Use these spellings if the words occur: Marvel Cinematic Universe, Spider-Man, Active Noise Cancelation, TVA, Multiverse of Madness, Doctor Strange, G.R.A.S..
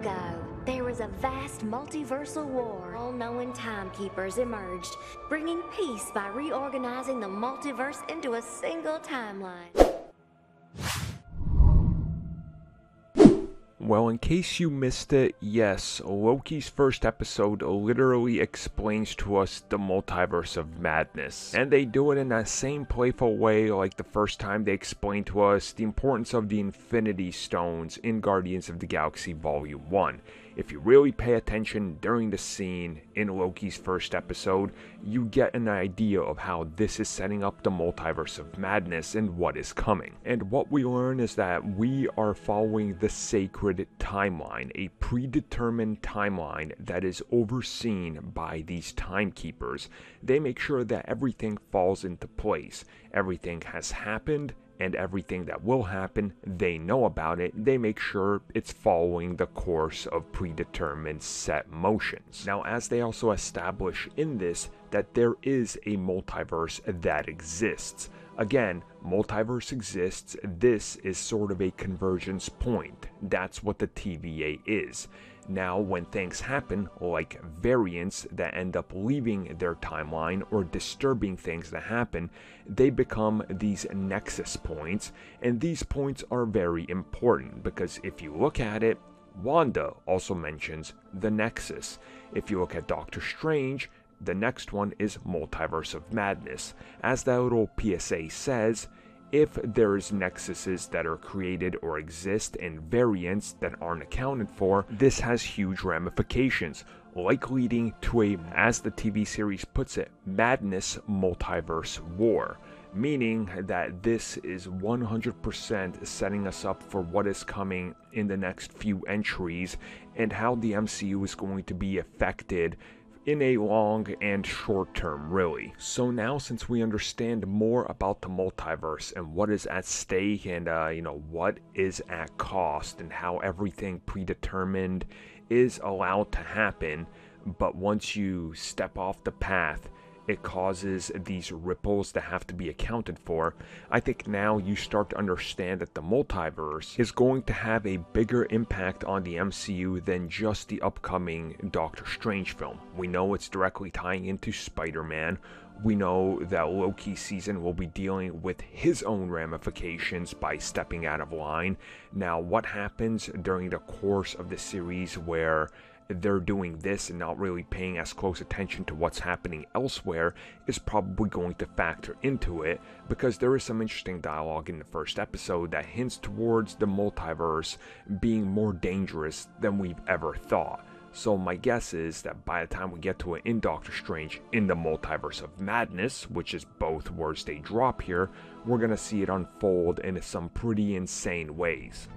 ago, there was a vast multiversal war. All-knowing timekeepers emerged, bringing peace by reorganizing the multiverse into a single timeline. Well, in case you missed it, yes, Loki's first episode literally explains to us the multiverse of madness. And they do it in that same playful way like the first time they explained to us the importance of the Infinity Stones in Guardians of the Galaxy Volume 1. If you really pay attention during the scene in Loki's first episode, you get an idea of how this is setting up the multiverse of madness and what is coming. And what we learn is that we are following the sacred timeline, a predetermined timeline that is overseen by these timekeepers. They make sure that everything falls into place. Everything has happened, and everything that will happen, they know about it. They make sure it's following the course of predetermined set motions. Now, as they also establish in this that there is a multiverse that exists. Again, multiverse exists. This is sort of a convergence point. That's what the TVA is. Now, when things happen, like variants that end up leaving their timeline or disturbing things that happen, they become these nexus points, and these points are very important because if you look at it, Wanda also mentions the nexus. If you look at Doctor Strange, the next one is Multiverse of Madness. As that little PSA says, if there's nexuses that are created or exist and variants that aren't accounted for, this has huge ramifications, like leading to a, as the TV series puts it, madness multiverse war. Meaning that this is 100% setting us up for what is coming in the next few entries and how the MCU is going to be affected in a long and short term, really. So now, since we understand more about the multiverse and what is at stake and, what is at cost and how everything predetermined is allowed to happen, but once you step off the path, it causes these ripples that have to be accounted for. I think now you start to understand that the multiverse is going to have a bigger impact on the MCU than just the upcoming Doctor Strange film. We know it's directly tying into Spider-Man. We know that Loki season will be dealing with his own ramifications by stepping out of line. Now, what happens during the course of the series where they're doing this and not really paying as close attention to what's happening elsewhere is probably going to factor into it, because there is some interesting dialogue in the first episode that hints towards the multiverse being more dangerous than we've ever thought. So my guess is that by the time we get to it in Doctor Strange in the Multiverse of Madness, which is both words they drop here, we're gonna see it unfold in some pretty insane ways.